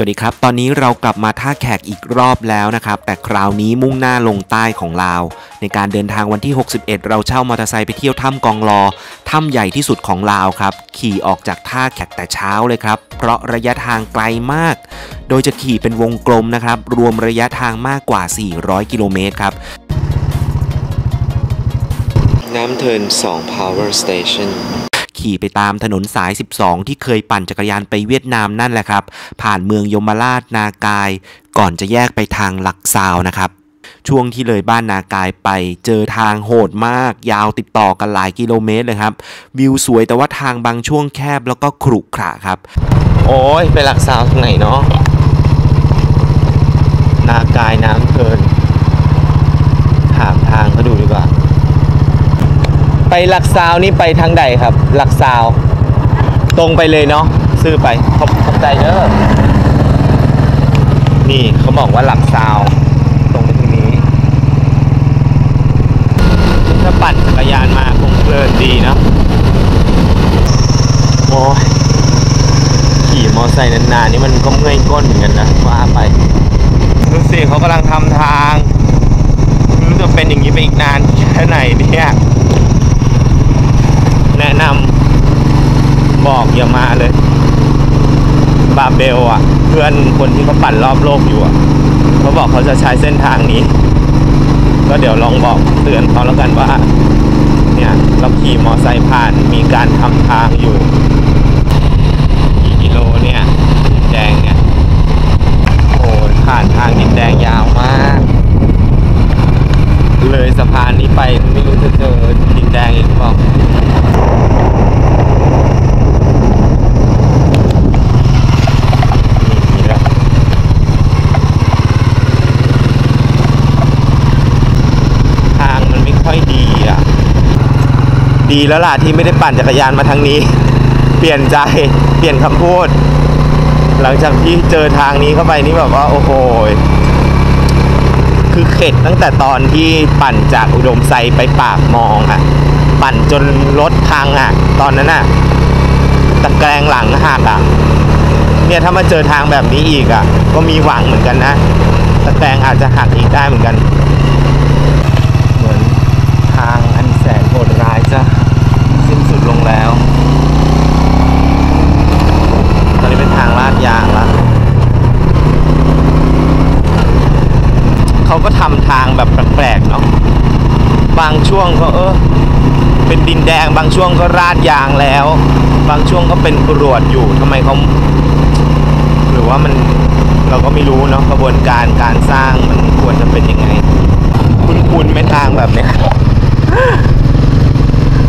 สวัสดีครับตอนนี้เรากลับมาท่าแขกอีกรอบแล้วนะครับแต่คราวนี้มุ่งหน้าลงใต้ของลาวในการเดินทางวันที่61เราเช่ามอเตอร์ไซค์ไปเที่ยวถ้ำกองลอถ้ำใหญ่ที่สุดของลาวครับขี่ออกจากท่าแขกแต่เช้าเลยครับเพราะระยะทางไกลมากโดยจะขี่เป็นวงกลมนะครับรวมระยะทางมากกว่า400กิโลเมตรครับน้ำเทิน2 Power Stationขี่ไปตามถนนสาย12ที่เคยปั่นจักรยานไปเวียดนามนั่นแหละครับผ่านเมืองยมราชนากายก่อนจะแยกไปทางหลักซาวนะครับช่วงที่เลยบ้านนากายไปเจอทางโหดมากยาวติดต่อกันหลายกิโลเมตรเลยครับวิวสวยแต่ว่าทางบางช่วงแคบแล้วก็ขรุขระครับโอ้ยไปหลักซาวทางไหนเนาะนากายน้ำเทินถามทางเขาดูดีกว่าไปหลักซาวนี่ไปทางใดครับหลักซาวตรงไปเลยเนาะซื้อไปขอบใจเด้อนี่เขาบอกว่าหลักซาวตรงไปทางนี้ถ้าปั่นจักรยานมาคงเพลินดีเนาะโอ้ยขี่มอไซค์นานๆนี่มันก็เมื่อยก้นเหมือนกันนะว่าไปรู้สึกเขากำลังทำทางไม่รู้จะเป็นอย่างนี้ไปอีกนานแค่ไหนเนี่ยแนะนำบอกอย่ามาเลยบาเบลอ่ะเพื่อนคนที่เขาปั่นรอบโลกอยู่อ่ะเขาบอกเขาจะใช้เส้นทางนี้ก็เดี๋ยวลองบอกเตือนเขาแล้วกันว่าเนี่ยเราขี่มอไซค์ผ่านมีการทำทางอยู่กี่กิโลเนี่ยดินแดงเนี่ยโอ้ผ่านทางดินแดงยาวมากเลยสะพานนี้ไปไม่รู้จะเจอดินแดงอีกหรือเปล่าดีแล้วล่ะที่ไม่ได้ปั่นจักรยานมาทางนี้ เปลี่ยนใจเปลี่ยนคำพูดหลังจากที่เจอทางนี้เข้าไปนี่แบบว่าโอ้โหคือเข็ดตั้งแต่ตอนที่ปั่นจากอุดมไซไปปากมองอ่ะปั่นจนรถพังอ่ะตอนนั้นอ่ะตะแกรงหลังหักอ่ะเนี่ยถ้ามาเจอทางแบบนี้อีกอ่ะก็มีหวังเหมือนกันนะตะแกรงอาจจะหักอีกได้เหมือนกันเหมือนทางอันแสนโหดร้ายจะสิ้นสุดลงแล้วตอนนี้เป็นทางลาดยางละเขาก็ทำทางแบบแปลกๆเนาะบางช่วงก็เป็นดินแดงบางช่วงก็ราดยางแล้วบางช่วงก็เป็นกรวดอยู่ทำไมเขาหรือว่ามันเราก็ไม่รู้เนาะกระบวนการการสร้างมันควรจะเป็นยังไงคุ้นๆไม่ทางแบบเนี้ย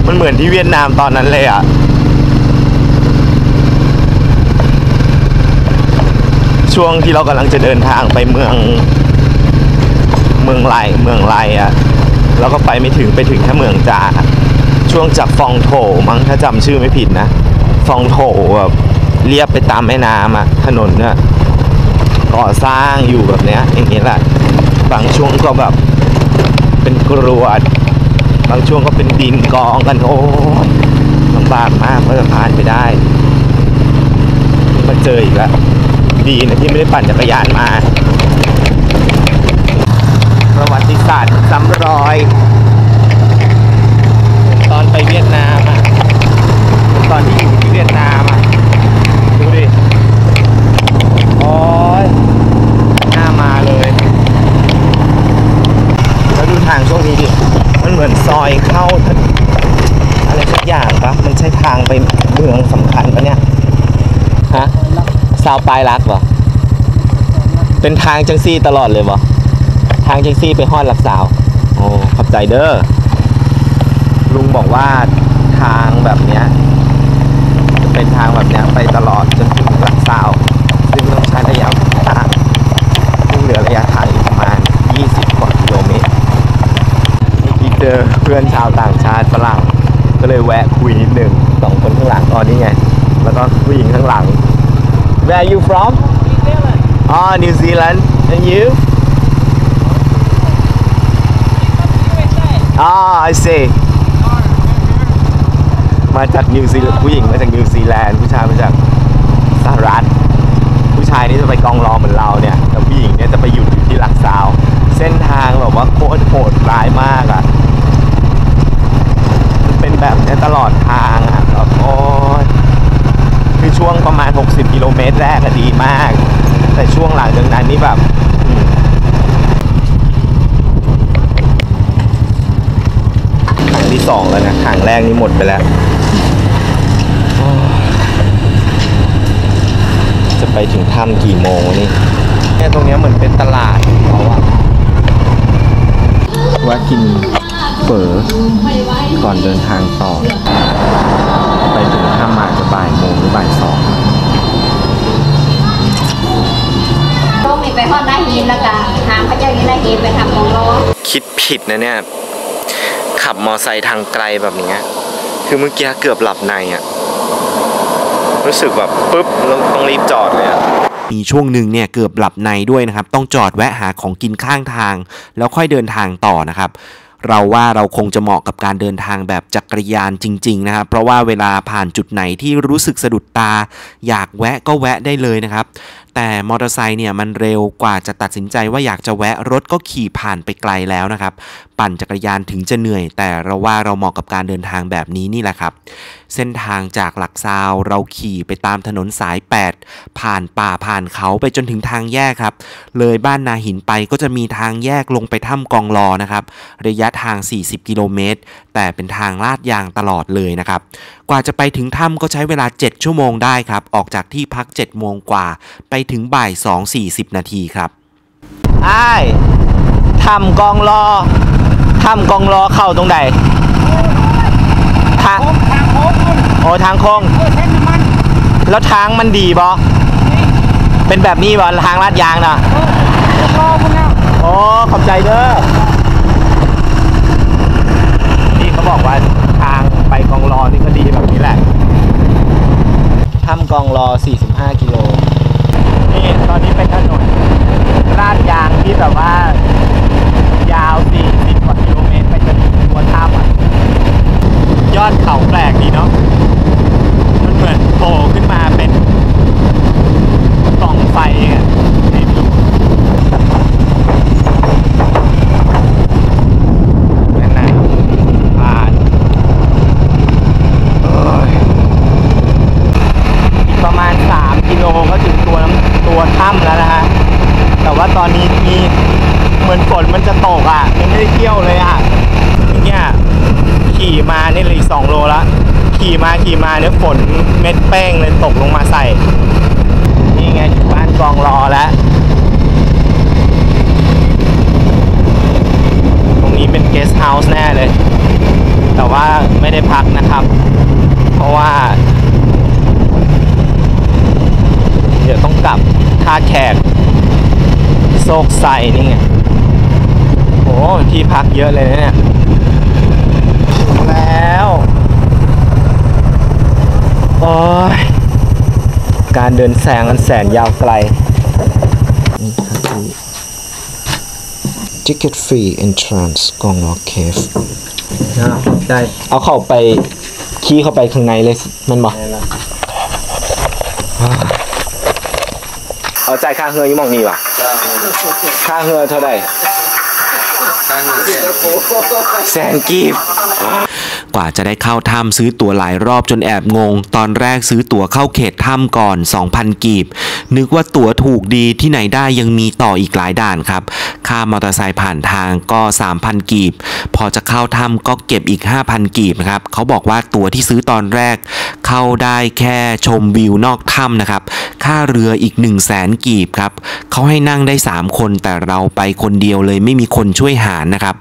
มันเหมือนที่เวียดนามตอนนั้นเลยอ่ะช่วงที่เรากำลังจะเดินทางไปเมืองไลอ่ะเราก็ไปไม่ถึงไปถึงแค่เมืองจาช่วงจากฟองโถมั้งถ้าจำชื่อไม่ผิดนะฟองโถแบบเรียบไปตามแม่น้ำอ่ะถนนเนี่ยก่อสร้างอยู่แบบเนี้ยอย่างนี้แหละบางช่วงก็แบบเป็นกรวดบางช่วงก็เป็นดินกองกันโอ้ลำบากมากก็จะผ่านไปได้มาเจออีกแล้วดีนะที่ไม่ได้ปั่นจักรยานมาประวัติศาสตร์ซ้ำรอยตอนไปเวียดนามอ่ะตอนที่อยู่ที่เวียดนามอ่ะดูดิโอ้ยหน้ามาเลยแล้วดูทางช่วงนี้ดิมันเหมือนซอยเข้าอะไรสักอย่างปะมันใช่ทางไปเมืองสำคัญปะเนี่ยฮะซาวปลายลักเหรอเป็นทางจังซี่ตลอดเลยเหรอทางจังซี่ไปฮอดหลักสาวโอ้ขอบใจเด้อลุงบอกว่าทางแบบเนี้ยเป็นทางแบบเนี้ยไปตลอดจนถึงหลักสาวซึ่งต้องใช้ระยะทางซึ่งเหลือระยะทางอีกประมาณ20กว่ากิโลเมตรเจอเพื่อนชาวต่างชาติฝรั่งก็เลยแวะคุยนิดหนึ่งสองคนข้างหลังอ๋อนี่ไงแล้วก็ผู้หญิงข้างหลัง Where are you from? New Zealand อ๋อ New Zealand and you? Oh I see มาจากนิวซีแลนด์ผู้หญิงมาจากนิวซีแลนด์ผู้ชายมาจากสหรัฐ ผู้ชายนี่จะไปกองรอเหมือนเราเนี่ยแต่ผู้หญิงเนี่ยจะไปหยุดอยู่ที่หลักซาวเส้นทางแบบว่าโคตรโหดร้ายมากอ่ะเป็นแบบนี้ตลอดทางอ่ะแล้วก็คือช่วงประมาณ60กิโลเมตรแรกดีมากแต่ช่วงหลังจากนั้นนี่แบบครั้งที่2แล้วนะครั้งแรกนี่หมดไปแล้วจะไปถึงถ้ำกี่โมงนี่ตรงนี้เหมือนเป็นตลาดเขาอะว่ากินเฝอก่อนเดินทางต่อไปถึงถ้ำมาจะบ่ายโมงหรือบ่ายสองต้องมีไปทอดหน้าหินแล้วก็ทางพระเจ้าหน้าหินไปทำของร้อนคิดผิดนะเนี่ยขับมอไซค์ทางไกลแบบนี้คือเมื่อกี้เกือบหลับในอะรู้สึกแบบปุ๊บต้องรีบจอดเลยอะมีช่วงหนึ่งเนี่ยเกือบหลับในด้วยนะครับต้องจอดแวะหาของกินข้างทางแล้วค่อยเดินทางต่อนะครับเราว่าเราคงจะเหมาะกับการเดินทางแบบจักรยานจริงๆนะครับเพราะว่าเวลาผ่านจุดไหนที่รู้สึกสะดุดตาอยากแวะก็แวะได้เลยนะครับแต่มอเตอร์ไซค์เนี่ยมันเร็วกว่าจะตัดสินใจว่าอยากจะแวะรถก็ขี่ผ่านไปไกลแล้วนะครับปั่นจักรยานถึงจะเหนื่อยแต่เราว่าเราเหมาะกับการเดินทางแบบนี้นี่แหละครับเส้นทางจากหลักซาวเราขี่ไปตามถนนสาย8ผ่านป่าผ่านเขาไปจนถึงทางแยกครับเลยบ้านนาหินไปก็จะมีทางแยกลงไปถ้ำกองลอนะครับระยะทาง40กิโลเมตรแต่เป็นทางลาดยางตลอดเลยนะครับกว่าจะไปถึงถ้ำก็ใช้เวลา7ชั่วโมงได้ครับออกจากที่พัก7โมงกว่าไปถึงบ่าย 2:40 นาทีครับอ้ายถ้ำกองลอถ้ำกองลอเข้าตรงไหนทางโค้งโอ้ทางโค้งแล้วทางมันดีบอเป็นแบบนี้บอทางลาดยางนะโอ้ขอบใจเด้อนี่เขาบอกว่าทางไปกองลอนี่ก็ดีแบบนี้แหละถ้ำกองลอ45กิโลนี่ตอนนี้เป็นถนนลาดยางที่แบบว่ายาว40กว่ากิโลเมตรไปจนถึงตัวถ้ำยอดเขาแปลกดีเนาะมันเหมือนโผล่ขึ้นมาเป็นกล่องไฟอ่ะตอนนี้มีเหมือนฝนมันจะตกอ่ะยังไม่ได้เที่ยวเลยอ่ะเนี่ยขี่มาเนี่ยเลย2 โลละขี่มาเนี่ยฝนเม็ดแป้งเลยตกลงมาใส่นี่ไงอยู่บ้านกองรอแล้วตรงนี้เป็นเกสต์เฮาส์แน่เลยแต่ว่าไม่ได้พักนะครับเพราะว่าเดี๋ยวต้องกลับท่าแขกโซกใส่นี่ไงโอ้ที่พักเยอะเลยนะเนี่ยแล้วโอ้ยการเดินแสงอันแสนยาวไกล Ticket Free Entrance กองลอเคฟได้เอาเข้าไปขี้เข้าไปข้างในเลยมันบอกเอาใจค่าเฮือยี่มองนี่ว่ะค่าเฮือเท่าไหร่แสนกีบกว่าจะได้เข้าถ้ำซื้อตั๋วหลายรอบจนแอบงงตอนแรกซื้อตั๋วเข้าเขตถ้ำก่อน 2,000 กีบนึกว่าตั๋วถูกดีที่ไหนได้ยังมีต่ออีกหลายด่านครับค่ามอเตอร์ไซค์ผ่านทางก็ 3,000 กีบพอจะเข้าถ้ำก็เก็บอีก 5,000 กีบนะครับเขาบอกว่าตั๋วที่ซื้อตอนแรกเข้าได้แค่ชมวิวนอกถ้ำนะครับค่าเรืออีก 100,000 กีบครับเขาให้นั่งได้3คนแต่เราไปคนเดียวเลยไม่มีคนช่วยหารนะครับ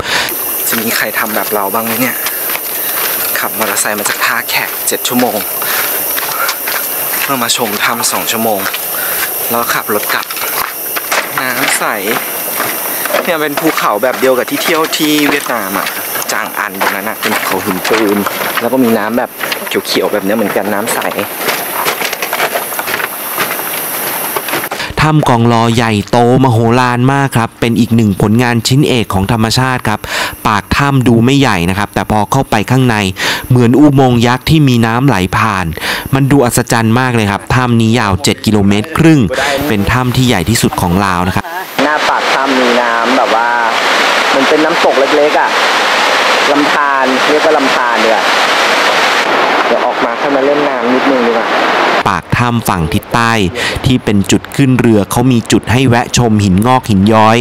จะมีใครทำแบบเราบ้างไหมเนี่ยขับมอเตอร์ไซค์มาจากท่าแขก7ชั่วโมงเพื่อมาชมถ้ำ2ชั่วโมงแล้วขับรถกลับน้ำใสเนี่ยเป็นภูเขาแบบเดียวกับที่เที่ยวที่เวียดนามอ่ะจางอันตรงนั้นอ่ะเป็นภูเขาหินปูนแล้วก็มีน้ำแบบเขียวๆแบบนี้เหมือนกันน้ำใสถ้ำกองลอใหญ่โตมโหฬารมากครับเป็นอีกหนึ่งผลงานชิ้นเอกของธรรมชาติครับปากถ้ำดูไม่ใหญ่นะครับแต่พอเข้าไปข้างในเหมือนอุโมงค์ยักษ์ที่มีน้ำไหลผ่าน มันดูอัศจรรย์มากเลยครับถ้ำนี้ยาว7.5 กิโลเมตรเป็นถ้ำที่ใหญ่ที่สุดของลาวนะครับหน้าปากถ้ำมีน้ำแบบว่ามันเป็นน้ำตกเล็กๆอ่ะลำธารเรียกว่าลำธารดีกว่าเดี๋ยวออกมาเข้ามาเล่นน้ำนิดนึงดีกว่าปากถ้ำฝั่งทิศใต้ที่เป็นจุดขึ้นเรือเขามีจุดให้แวะชมหินงอกหินย้อย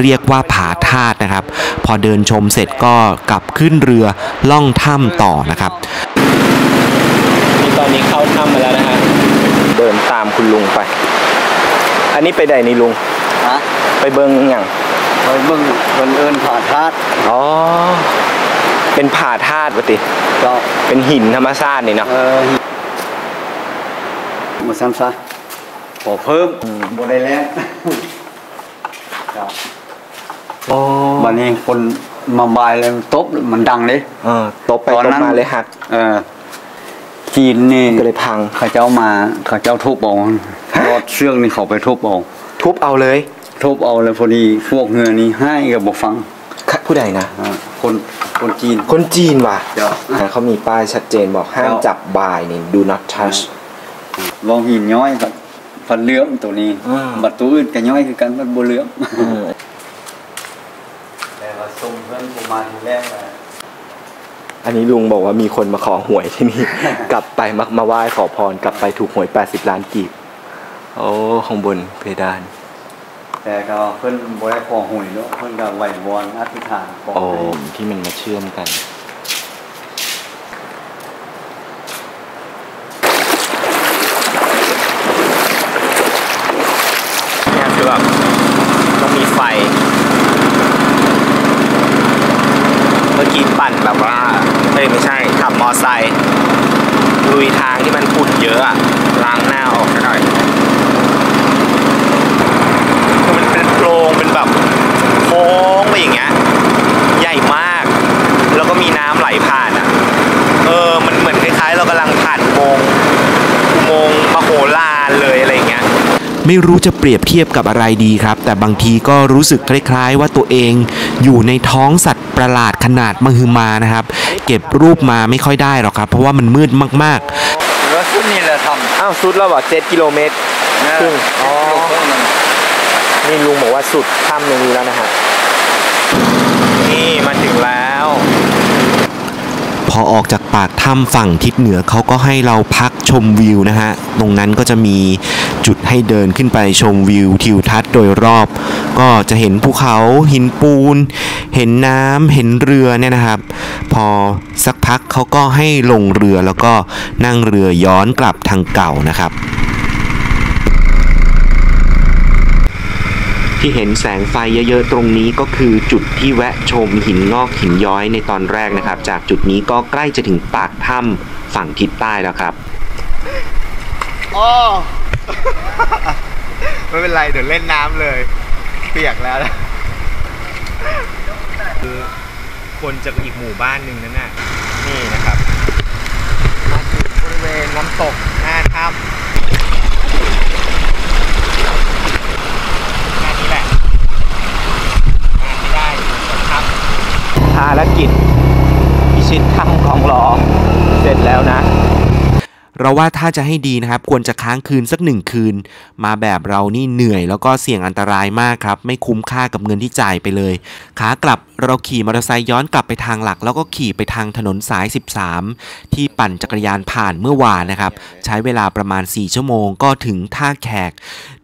เรียกว่าผาธาตุนะครับพอเดินชมเสร็จก็กลับขึ้นเรือล่องถ้ำต่อนะครับตอนนี้เข้าถ้ำมาแล้วนะฮะเดินตามคุณลุงไปอันนี้ไปไหนนี่ลุงไปเบิ้งอย่างไปเบิ้งคนเอิญผาธาตุอ๋อเป็นผาธาตุปะติก็เป็นหินธรรมชาตินี่เนาะมาซ้ำซะขอเพิ่มบนได้แล้ววันนี้คนมาบายเลยตบมันดังเลยตบไปตบมาเลยหักจีนนี่ก็เลยพังเขาเจ้ามาเขาเจ้าทุบเอารถเชือกนี่เขาไปทุบเอาทุบเอาเลยพอดีพวกเงินนี่ให้กับบอกฟังผู้ใดนะคนจีนว่ะเขามีป้ายชัดเจนบอกห้ามจับบ่ายนี่ do not touch ลองหินย้อยแบบฟันเลื้อมตัวนี้บัดตัวอื่นกันย้อยคือกันบัดโบเลื้อมแต่เราส่งเพื่อนผมมาทีแรกอันนี้ลุงบอกว่ามีคนมาขอหวยที่นี่กลับไปมักมาไหว้ขอพรกลับไปถูกหวย80 ล้านกีบโอ้ข้างบนเพดานแต่ก็เพิ่นบ่ได้ขอหวยเนาะเพิ่นก็ไหว้วอนอธิษฐานขอให้ที่มันมาเชื่อมกันเนี่ยคือแบบต้องมีไฟเมื่อกี้ปั่นแบบว่าไม่ใช่ขับมอไซค์ลุยทางที่มันฝุ่นเยอะล้างหน้าออกหน่อยคือมันเป็นโพรงเป็นแบบโค้งไปอย่างเงี้ยใหญ่มากแล้วก็มีน้ำไหลผ่านอ่ะมันเหมือนคล้ายๆเรากำลังผ่านอุโมงค์มโหฬารเลยอะไรอย่างเงี้ยไม่รู้จะเปรียบเทียบกับอะไรดีครับแต่บางทีก็รู้สึกคล้ายๆว่าตัวเองอยู่ในท้องสัตว์ประหลาดขนาดมหึมานะครับเก็บรูปมาไม่ค่อยได้หรอกครับเพราะว่ามันมืดมากๆแล้วสุดนี่แหละทำสุดแล้วเหรอ7 กิโลเมตรครึ่งนี่ลุงบอกว่าสุดถ้ำตรงนี้แล้วนะฮะนี่มาถึงแล้วพอออกจากปากถ้ำฝั่งทิศเหนือเขาก็ให้เราพักชมวิวนะฮะตรงนั้นก็จะมีจุดให้เดินขึ้นไปชมวิวทิวทัศน์โดยรอบก็จะเห็นภูเขาหินปูนเห็นน้ำเห็นเรือเนี่ยนะครับพอสักพักเขาก็ให้ลงเรือแล้วก็นั่งเรือย้อนกลับทางเก่านะครับที่เห็นแสงไฟเยอะๆตรงนี้ก็คือจุดที่แวะชมหินงอกหินย้อยในตอนแรกนะครับจากจุดนี้ก็ใกล้จะถึงปากถ้ำฝั่งทิศใต้แล้วครับอ๋อ ไม่เป็นไรเดี๋ยวเล่นน้ำเลยเปียกแล้วนะคือคนจากอีกหมู่บ้านหนึ่งนั่นน่ะนี่นะครับมาถึงบริเวณน้ำตกหน้าถ้ำภารกิจพิชิตถ้ำของหลอเสร็จแล้วนะเราว่าถ้าจะให้ดีนะครับควรจะค้างคืนสัก1 คืนมาแบบเรานี่เหนื่อยแล้วก็เสี่ยงอันตรายมากครับไม่คุ้มค่ากับเงินที่จ่ายไปเลยขากลับเราขี่มอเตอร์ไซค์ย้อนกลับไปทางหลักแล้วก็ขี่ไปทางถนนสาย13ที่ปั่นจักรยานผ่านเมื่อวานนะครับใช้เวลาประมาณ4 ชั่วโมงก็ถึงท่าแขก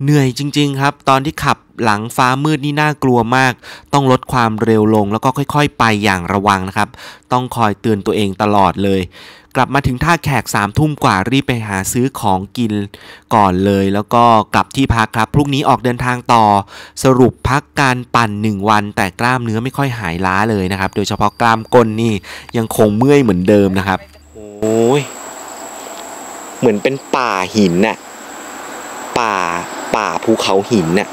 เหนื่อยจริงๆครับตอนที่ขับหลังฟ้ามืดนี่น่ากลัวมากต้องลดความเร็วลงแล้วก็ค่อยๆไปอย่างระวังนะครับต้องคอยเตือนตัวเองตลอดเลยกลับมาถึงท่าแขก3 ทุ่มกว่ารีบไปหาซื้อของกินก่อนเลยแล้วก็กลับที่พักครับพรุ่งนี้ออกเดินทางต่อสรุปพักการปั่น1 วันแต่กล้ามเนื้อไม่ค่อยหายล้าเลยนะครับโดยเฉพาะกล้ามก้นนี่ยังคงเมื่อยเหมือนเดิมนะครับโอ้ยเหมือนเป็นป่าหินน่ะป่าภูเขาหินน่ะ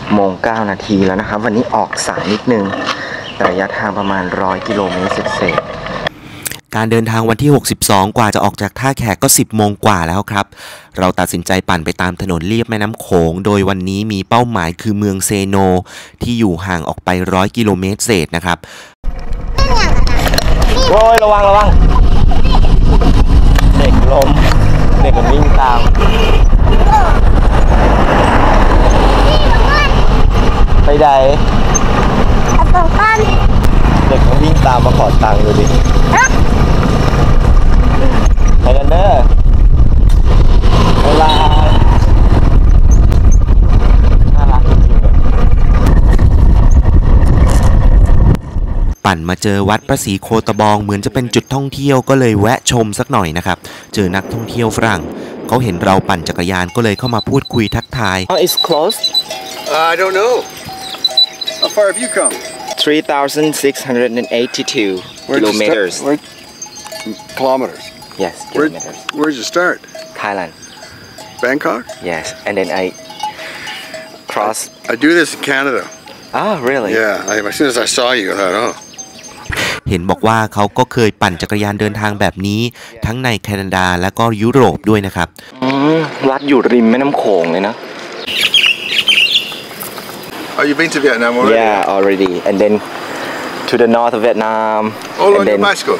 10:09 น.แล้วนะครับวันนี้ออกสายนิดนึงระยะทางประมาณ100 กิโลเมตรเศษการเดินทางวันที่62กว่าจะออกจากท่าแขกก็10 โมงกว่าแล้วครับเราตัดสินใจปั่นไปตามถนนเลียบแม่น้ำโขงโดยวันนี้มีเป้าหมายคือเมืองเซโนที่อยู่ห่างออกไป100 กิโลเมตรเศษนะครับ ยระวังระวังเด็กล้มเด็กมันวิ่งตามไปไหนเด็กมันวิ่งตามมาขอตังค์อยู่ดิไปกันเด้อเวลาปั่นมาเจอวัดพระศรีโคตะบองเหมือนจะเป็นจุดท่องเที่ยวก็เลยแวะชมสักหน่อยนะครับเจอนักท่องเที่ยวฝรั่งเขาเห็นเราปั่นจักรยานก็เลยเข้ามาพูดคุยทักทาย It's closed I don't know How far have you come 3,682 kilometers kilometers Yes kilometers Where did you start Thailand Bangkok Yes and then I cross I do this in Canada Oh really Yeah as soon as I saw you I thought ohเห็นบอกว่าเขาก็เคยปั่นจักรยานเดินทางแบบนี้ทั้งในแคนาดาและก็ยุโรปด้วยนะครับวัดอยู่ริมแม่น้ำโขงเลยนะ Oh, you've been to Vietnam already? Yeah, already, and then to the north of Vietnam. All on your bicycle.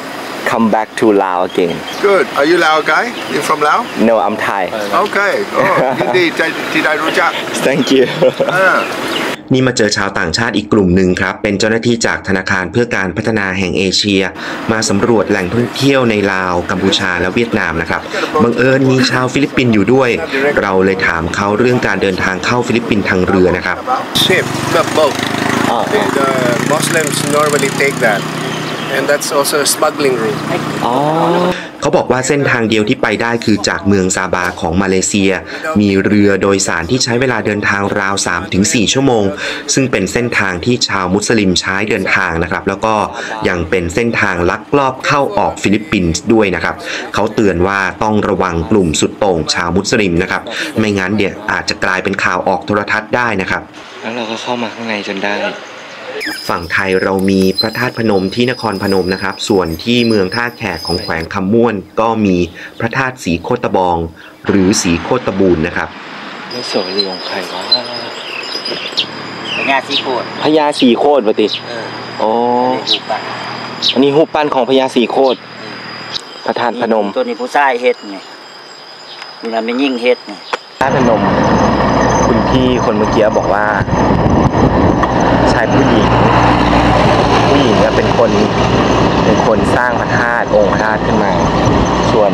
Come back to Laos again. Good. Are you Lao guy? You from Laos? No, I'm Thai. Okay. Oh, Hindi, Thai Rujak. Thank you. นี่มาเจอชาวต่างชาติอีกกลุ่มหนึ่งครับเป็นเจ้าหน้าที่จากธนาคารเพื่อการพัฒนาแห่งเอเชียมาสำรวจแหล่งท่องเที่ยวในลาวกัมพูชาและเวียดนามนะครับบังเอิญมีชาวฟิลิปปินส์อยู่ด้วยเราเลยถามเขาเรื่องการเดินทางเข้าฟิลิปปินส์ทางเรือนะครับเขาบอกว่าเส้นทางเดียวที่ไปได้คือจากเมืองซาบาของมาเลเซียมีเรือโดยสารที่ใช้เวลาเดินทางราว 3-4 ชั่วโมงซึ่งเป็นเส้นทางที่ชาวมุสลิมใช้เดินทางนะครับแล้วก็ยังเป็นเส้นทางลักลอบเข้าออกฟิลิปปินส์ด้วยนะครับเขาเตือนว่าต้องระวังกลุ่มสุดโต่งชาวมุสลิมนะครับไม่งั้นเดี๋ยวอาจจะกลายเป็นข่าวออกโทรทัศน์ได้นะครับแล้วเราก็เข้ามาข้างในจนได้ฝั่งไทยเรามีพระธาตุพนมที่นครพนมนะครับส่วนที่เมืองท่าแขกของแขวงคำม่วนก็มีพระธาตุศรีโคตะบองหรือศรีโคตะบูนนะครับไม่สวยเลยของใครวะพญาศรีโคตพญาศรีโคตปฏิอ๋ออันนี้หูปั้นของพญาศรีโคตพระธาตุพนมตัวนี้ผู้ชายเฮ็ดไงนี่เราไม่ยิ่งเฮ็ดไงพระธาตุพนมคุณพี่คนเมื่อกี้บอกว่าชายผู้หญิงเนี่ยเป็นคนสร้างพระธาตุองค์พระธาตุขึ้นมาส่วน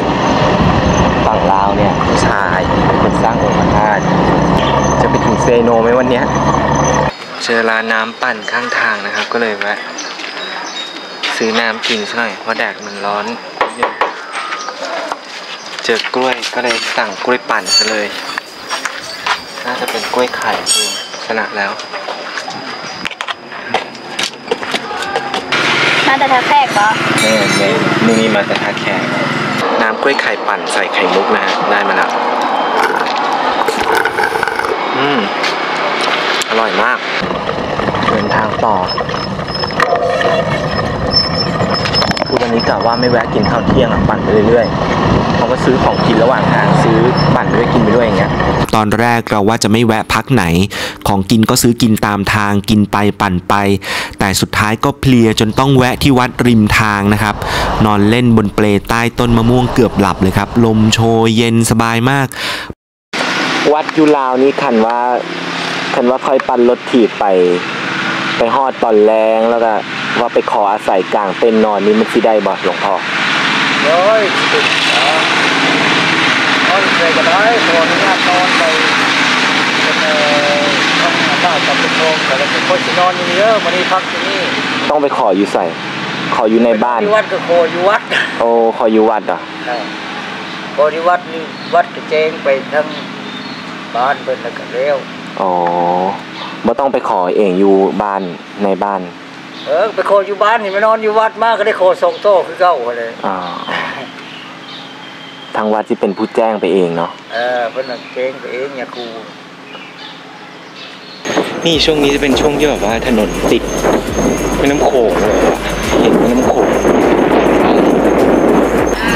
ฝั่งลาวเนี่ยผู้ชายเป็นคนสร้างองค์พระธาตุจะไปถึงเซโนไหมวันเนี้ยเจอร้านน้ำปั่นข้างทางนะครับก็เลยแวะซื้อน้ำกินสักหน่อยเพราะแดดมันร้อนเจอกล้วยก็เลยสั่งกล้วยปั่นซะเลยน่าจะเป็นกล้วยไข่ดูขนาดแล้วมาแต่ท่าแขกเหรอนี่มาแต่ท่าแขกน้ำกล้วยไข่ปั่นใส่ไข่มุกนะฮะได้มาแล้วอร่อยมากเดินทางต่อคือวันนี้กะว่าไม่แวะกินข้าวเที่ยงปั่นไปเรื่อยๆเขาก็ซื้อของกินระหว่างทางซื้อปั่นไปด้วยกินไปด้วยอย่างเงี้ยตอนแรกเราว่าจะไม่แวะพักไหนของกินก็ซื้อกินตามทางกินไปปั่นไปแต่สุดท้ายก็เพลียจนต้องแวะที่วัดริมทางนะครับนอนเล่นบนเปลใต้ต้นมะม่วงเกือบหลับเลยครับลมโชยเย็นสบายมากวัดยุลาวนี้คันว่าค่อยปั่นรถถีบไปฮอดตอนแรงแล้วก็ว่าไปขออาศัยกลางเต้นนอนนี้มันสิได้บ่หลวงพ่อต้องไปขออยู่ใส่ขออยู่ในบ้านวัดก็ขออยู่วัดโอ้ขออยู่วัดอ่ะขออยู่วัดนี่วัดกระเจงไปทั้งบ้านเป็นแล้วก็เร็วอ๋อไม่ต้องไปขอเองอยู่บ้านในบ้านไปขออยู่บ้านนี่ไม่นอนอยู่วัดมากก็ได้ขอทรงโตคือเก้าเลยอ๋อทางวัดที่เป็นผู้แจ้งไปเองเนาะเป็นแจ้งไปเองเนี่ยครูนี่ช่วงนี้จะเป็นช่วงที่แบบว่าถนนติดแม่น้ำโขงเห็นแม่น้ำโขง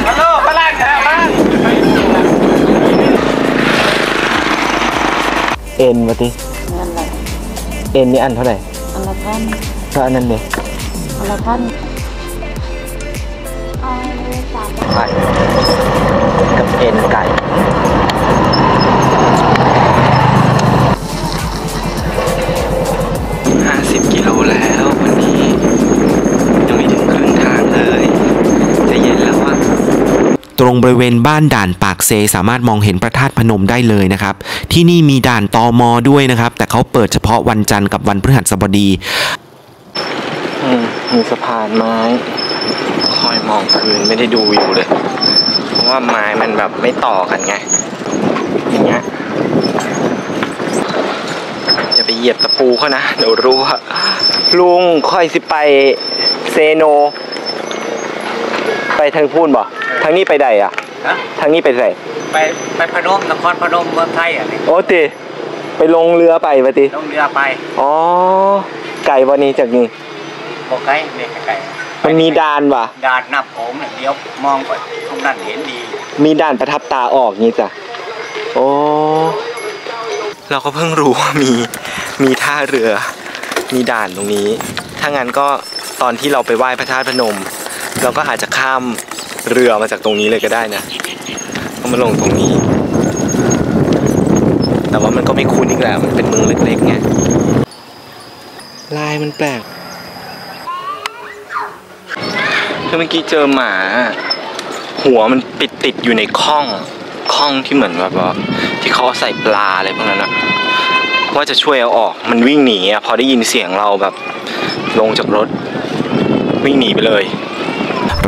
ฮัลโหลพลังแท้บ้านเอ็นวะทีเอ็นนี่อันเท่าไหร่อันละพันถ้าอันนั้นเลยอันละพัน ไก่กับเอ็นไก่50 กิโลแล้ววันนี้ยังไม่ถึงครึ่งทางเลยจะเย็นแล้วอะตรงบริเวณบ้านด่านปากเซสามารถมองเห็นพระธาตุพนมได้เลยนะครับที่นี่มีด่านตม.ด้วยนะครับแต่เขาเปิดเฉพาะวันจันทร์กับวันพฤหัสบดีมีสะพานไม้คอยมองพื้นไม่ได้ดูวิวเลยเพราะว่าไม้มันแบบไม่ต่อกันไงอย่างเงี้ยอย่าไปเหยียบตะปูเขานะเดี๋ยวรั่วลุงค่อยสิไปเซโนไปทางพูนบ่ทางนี้ไปใดอ่ะทางนี้ไปใดไปพนมนครพนมเมืองไทยอ่ะโอ้ติไปลงเรือไปปะติลงเรือไปอ๋อไก่วันนี้จากนี้บอกไก่เด็กไก่มันมีด่านวะด่านนับโขงเนี่ยเดี๋ยวมองไปตรงนั้นเห็นดีมีด่านประทับตาออกนี่จ้ะโอ้เราก็เพิ่งรู้ว่ามีท่าเรือมีด่านตรงนี้ถ้างั้นก็ตอนที่เราไปไหว้พระธาตุพนมเราก็อาจจะข้ามเรือมาจากตรงนี้เลยก็ได้นะก็มาลงตรงนี้แต่ว่ามันก็ไม่คุ้นอีกแล้วมันเป็นเมืองเล็กๆไงลายมันแปลกคือเมื่อกี้เจอหมาหัวมันติดอยู่ในข้องที่เหมือนแบบว่าที่เขาใส่ปลาอะไรพวกนั้นอะว่าจะช่วยเอาออกมันวิ่งหนีอะพอได้ยินเสียงเราแบบลงจากรถวิ่งหนีไปเลย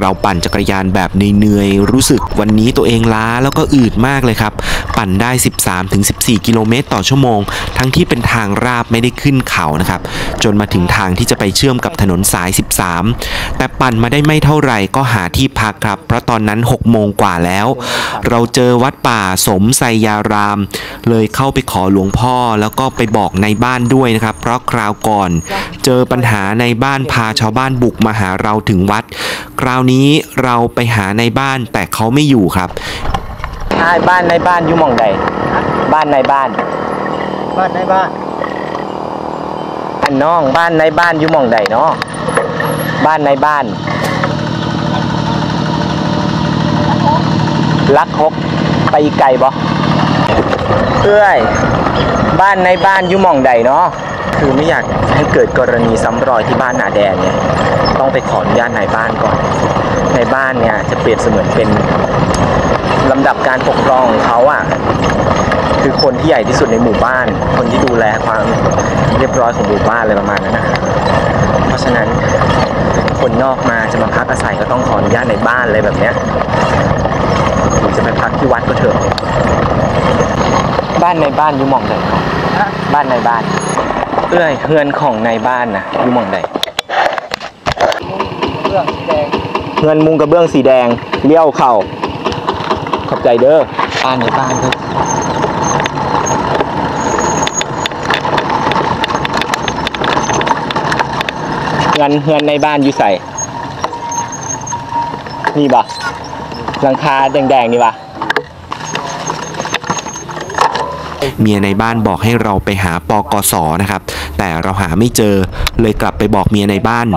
เราปั่นจักรยานแบบเหนื่อยๆรู้สึกวันนี้ตัวเองล้าแล้วก็อืดมากเลยครับปั่นได้ 13-14 กิโลเมตรต่อชั่วโมงทั้งที่เป็นทางราบไม่ได้ขึ้นเขานะครับจนมาถึงทางที่จะไปเชื่อมกับถนนสาย 13แต่ปั่นมาได้ไม่เท่าไหร่ก็หาที่พักครับเพราะตอนนั้น 18:00 กว่าแล้วเราเจอวัดป่าสมไสยารามเลยเข้าไปขอหลวงพ่อแล้วก็ไปบอกในบ้านด้วยนะครับเพราะคราวก่อนเจอปัญหาในบ้านพาชาวบ้านบุกมาหาเราถึงวัดคราวนี้เราไปหาในบ้านแต่เขาไม่อยู่ครับบ้านในบ้านอยู่หม่องใดบ้านในบ้านบ้านในบ้านอันน้องบ้านในบ้านอยู่หม่องใดเนาะบ้านในบ้านลักฮกไปอีกไกลบ่เอ้ยบ้านในบ้านอยู่หม่องใดเนาะคือไม่อยากให้เกิดกรณีซ้ำรอยที่บ้านนาแดงเนี่ยต้องไปขออนุญาตนายบ้านก่อนนายบ้านเนี่ยจะเปรียบเสมือนเป็นลำดับการปกครองของเขาอ่ะคือคนที่ใหญ่ที่สุดในหมู่บ้านคนที่ดูแลความเรียบร้อยของหมู่บ้านอะไรประมาณนั้นนะเพราะฉะนั้นคนนอกมาจะมาพักอาศัยก็ต้องขออนุญาตนายบ้านเลยแบบเนี้ยถึงจะไปพักที่วัดก็เถอะบ้านนายบ้านอยู่หม่องใดบ้านนายบ้านเอื้อยเฮือนของนายบ้านนะอยู่หม่องใดเงินมุงกระเบื้องสีแดงเลี้ยวเข่าขอบใจเด้อบ้านในบ้านครับเงินในบ้านอยู่ใส่นี่บ่ะหลังคาแดงๆนี่บ่ะเมียในบ้านบอกให้เราไปหาปกส.นะครับแต่เราหาไม่เจอเลยกลับไปบอกเมียในบ้าน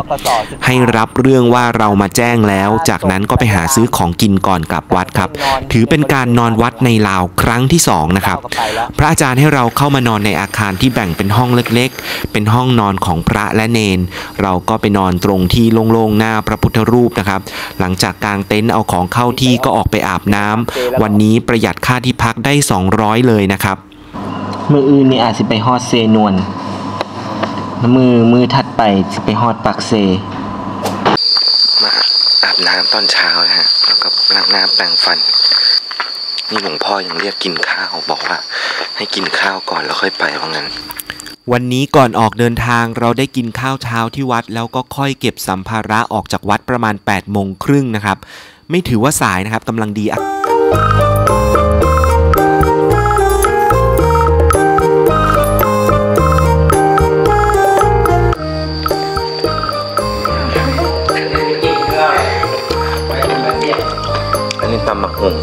ให้รับเรื่องว่าเรามาแจ้งแล้วจากนั้นก็ไปหาซื้อของกินก่อนกลับวัดครับถือเป็นการนอนวัดในลาวครั้งที่2นะครับพระอาจารย์ให้เราเข้ามานอนในอาคารที่แบ่งเป็นห้องเล็กๆเป็นห้องนอนของพระและเนนเราก็ไปนอนตรงที่โล่งๆหน้าพระพุทธรูปนะครับหลังจากกางเต็นท์เอาของเข้าที่ก็ออกไปอาบน้ำวันนี้ประหยัดค่าที่พักได้200เลยนะครับมืออื่นนี่อาจจะไปฮอดเซนวนมือถัดไปจะไปฮอดปากเซมาอาบน้ำตอนเช้านะฮะแล้วก็ล้างหน้าแปรงฟันนี่หลวงพ่อยังเรียกกินข้าวบอกว่าให้กินข้าวก่อนแล้วค่อยไปว่างั้นวันนี้ก่อนออกเดินทางเราได้กินข้าวเช้าที่วัดแล้วก็ค่อยเก็บสัมภาระออกจากวัดประมาณ 8:30 น.นะครับไม่ถือว่าสายนะครับกำลังดีอ่ะตำหมักหุ่ง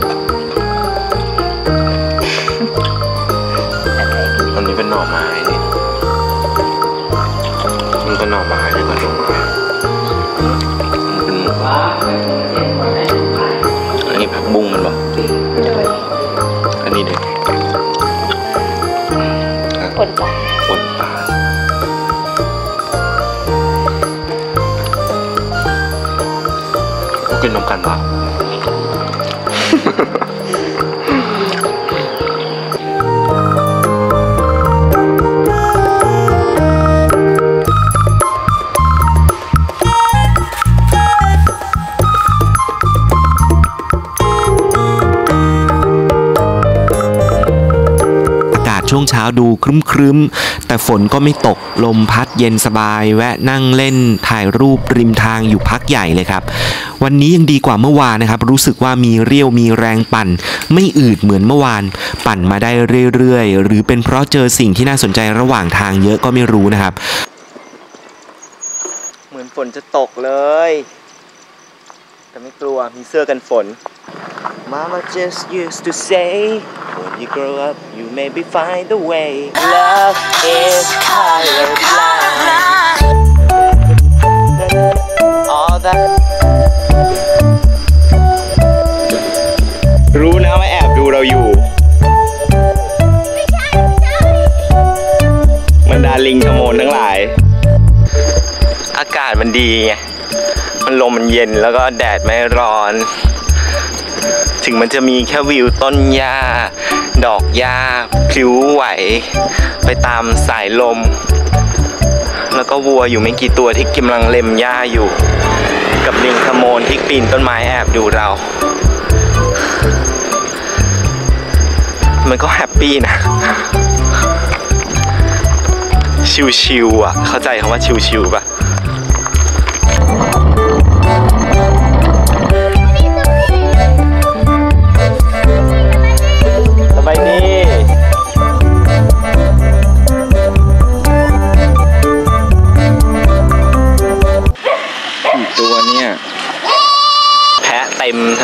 อันนี้เป็นหน่อไม้นี่มันเป็นหน่อไม้หรือเป็นหน่อไม้ ป่นปลาป่นปลากินนมกันปะช่วงเช้าดูครึ้มๆแต่ฝนก็ไม่ตกลมพัดเย็นสบายแวะนั่งเล่นถ่ายรูปริมทางอยู่พักใหญ่เลยครับวันนี้ยังดีกว่าเมื่อวานนะครับรู้สึกว่ามีเรี่ยวมีแรงปั่นไม่อืดเหมือนเมื่อวานปั่นมาได้เรื่อยๆหรือเป็นเพราะเจอสิ่งที่น่าสนใจระหว่างทางเยอะก็ไม่รู้นะครับเหมือนฝนจะตกเลยแต่ไม่กลัวมีเสื้อกันฝน Mama just used to say When you grow up, you maybe find a way. Love is colorblind. All that. รู้นะว่าแอบดูเราอยู่มันดาลิงขโมนทั้งหลายอากาศมันดีไงมันลมมันเย็นแล้วก็แดดไม่ร้อนถึงมันจะมีแค่วิวต้นหญ้าดอกหญ้าพลิ้วไหวไปตามสายลมแล้วก็วัวอยู่ไม่กี่ตัวที่กำลังเล็มหญ้าอยู่กับลิงขโมนที่ปีนต้นไม้แอบดูเรามันก็แฮปปี้นะชิวๆอ่ะเข้าใจคำว่าชิวๆป่ะ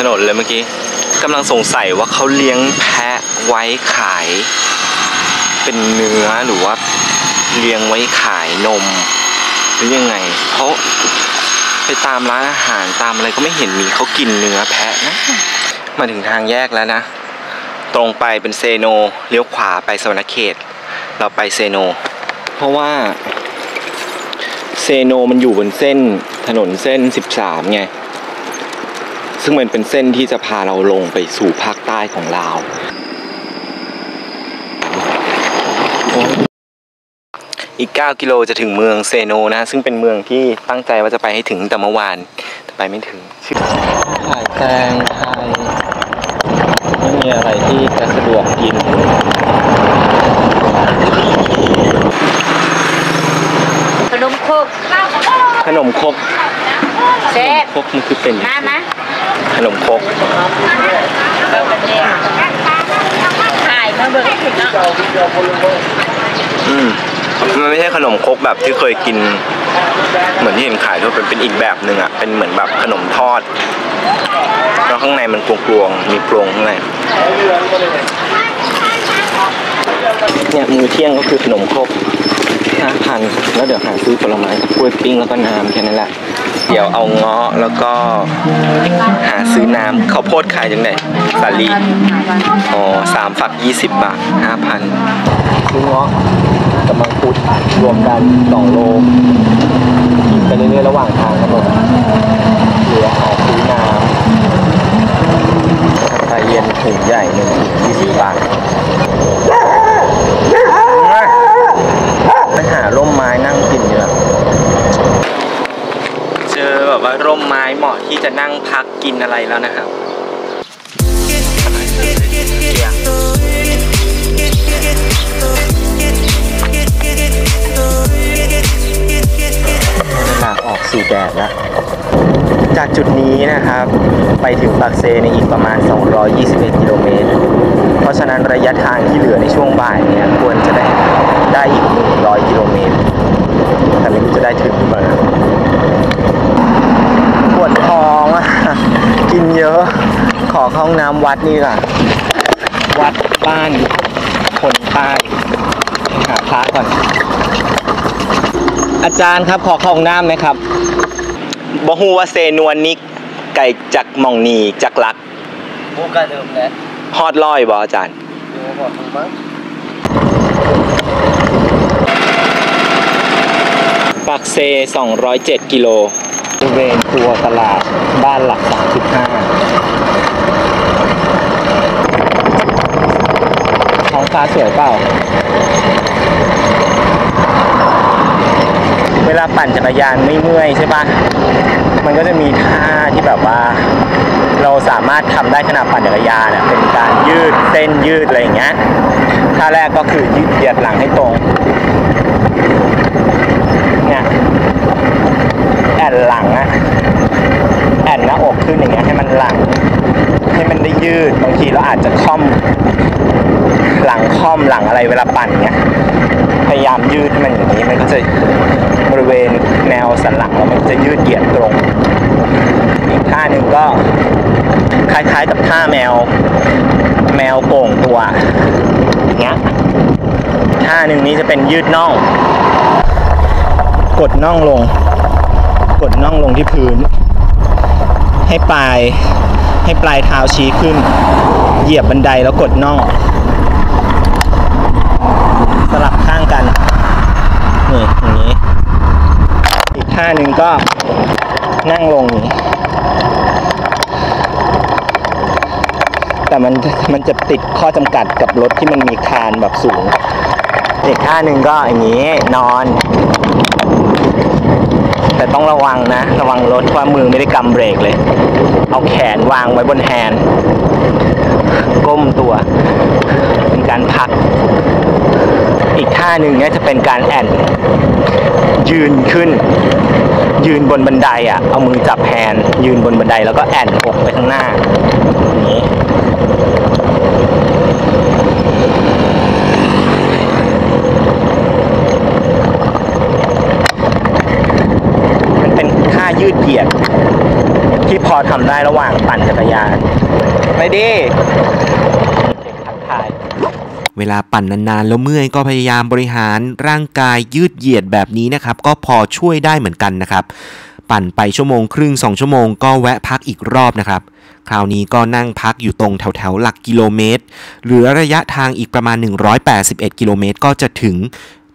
ถนนเลยเมื่อกี้กำลังสงสัยว่าเขาเลี้ยงแพะไว้ขายเป็นเนื้อหรือว่าเลี้ยงไว้ขายนมหรือยังไงเพราะไปตามร้านอาหารตามอะไรก็ไม่เห็นมีเขากินเนื้อแพะนะมาถึงทางแยกแล้วนะตรงไปเป็นเซโนเลี้ยวขวาไปสวรรณเขตเราไปเซโนเพราะว่าเซโนมันอยู่บนเส้นถนนเส้น13ไงซึ่งมันเป็นเส้นที่จะพาเราลงไปสู่ภาคใต้ของลาวอีก9 กิโลจะถึงเมืองเซโนนะซึ่งเป็นเมืองที่ตั้งใจว่าจะไปให้ถึงแต่เมื่อวานแต่ไปไม่ถึงขายแตงไทยไม่มีอะไรที่จะสะดวกกินขนมครกขนมครกเจ๊ครกมันคือเป็นนะขนมครกถ่ายมาเบิกมันไม่ใช่ขนมครกแบบที่เคยกินเหมือนที่เห็นขายทั่วไปเป็นอีกแบบหนึ่งอ่ะเป็นเหมือนแบบขนมทอดแล้วข้างในมันกลวงๆมีโปร่งข้างในเนี่ยมื้อเที่ยงก็คือขนมครก 5,000 แล้วเดี๋ยวหาซื้อผลไม้กล้วยปิ้งแล้วก็น้ำแค่นั้นแหละเดี๋ยวเอาเงาะแล้วก็หาซื้อน้ำข้าวโพดขายจังไหนสาลีอ๋อ3 ฝัก 20 บาท 5,000ซื้อเงาะกับมังคุดรวมกัน2 โลกินไปเรื่อยๆระหว่างทางครับผมเหลือหาซื้อน้ำชาเย็นถุงใหญ่1 ถุง 20 บาทไปหาร่มไม้นั่งกินอยู่ว่าร่มไม้เหมาะที่จะนั่งพักกินอะไรแล้วนะครับหลังออกสู่แดดแล้วจากจุดนี้นะครับไปถึงปากเซในอีกประมาณ221 กิโลเมตรเพราะฉะนั้นระยะทางที่เหลือในช่วงบ่ายเนี่ยควรจะได้อีก100 กิโลเมตรแต่ไม่รู้จะได้ถึงหรือเปล่าปวดท้องอ่ะกินเยอะขอเข้าห้องน้ำวัดนี่ก่อนวัดบ้านคนใต้หาพระก่อนอาจารย์ครับขอเข้าห้องน้ำไหมครับบ่ฮู้ว่าเซนวลนิกไก่จักหม่องนีจักลักบ่กระเดิมแหละฮอดลอยบ่อาจารย์ ปักเซ207กิโลบริเวณตัวตลาดบ้านหลัก35ท้องฟ้าสวยเปล่าเวลาปั่นจักรยานไม่เมื่อยใช่ปะมันก็จะมีท่าที่แบบว่าเราสามารถทำได้ขณะปั่นจักรยานเป็นการยืดเส้นยืดอะไรอย่างเงี้ยท่าแรกก็คือยืดเหยียดหลังให้ตรงเนี่ยแอนหลังอะแอนหน้าอกขึ้นอย่างเงี้ยให้มันหลังให้มันได้ยืดบางทีเราอาจจะค่อมหลังค่อมหลังอะไรเวลาปั่นเงี้ยพยายามยืดให้มันอย่างนี้มันก็จะบริเวณแนวสันหลังแล้วมันจะยืดเหยียดตรงอีกท่าหนึ่งก็คล้ายๆกับท่าแมวโก่งตัวอย่างเงี้ยท่าหนึ่งนี้จะเป็นยืดน่องกดน่องลงกดน่องลงที่พื้นให้ปลายเท้าชี้ขึ้นเหยียบบันไดแล้วกดน่องสลับข้างกันนี่อย่างนี้อีกท่าหนึ่งก็นั่งลงนี่แต่มันจะติดข้อจำกัดกับรถที่มันมีคานแบบสูงอีกท่าหนึ่งก็อย่างนี้นอนแต่ต้องระวังนะระวังรถว่ามือไม่ได้กำเบรกเลยเอาแขนวางไว้บนแฮนด์ก้มตัวเป็นการพักอีกท่าหนึ่งเนี่ยจะเป็นการแอนยืนขึ้นยืนบนบันไดอ่ะเอามือจับแฮนด์ยืนบนบันไดแล้วก็แอนอกไปข้างหน้าอย่างนี้มันเป็นท่ายืดเหยียดที่พอทำได้ระหว่างปั่นจักรยานไปดิเวลาปั่นนานๆแล้วเมื่อยก็พยายามบริหารร่างกายยืดเหยียดแบบนี้นะครับก็พอช่วยได้เหมือนกันนะครับปั่นไป1.5 ชั่วโมง2 ชั่วโมงก็แวะพักอีกรอบนะครับคราวนี้ก็นั่งพักอยู่ตรงแถวหลักกิโลเมตรเหลือระยะทางอีกประมาณ181กิโลเมตรก็จะถึง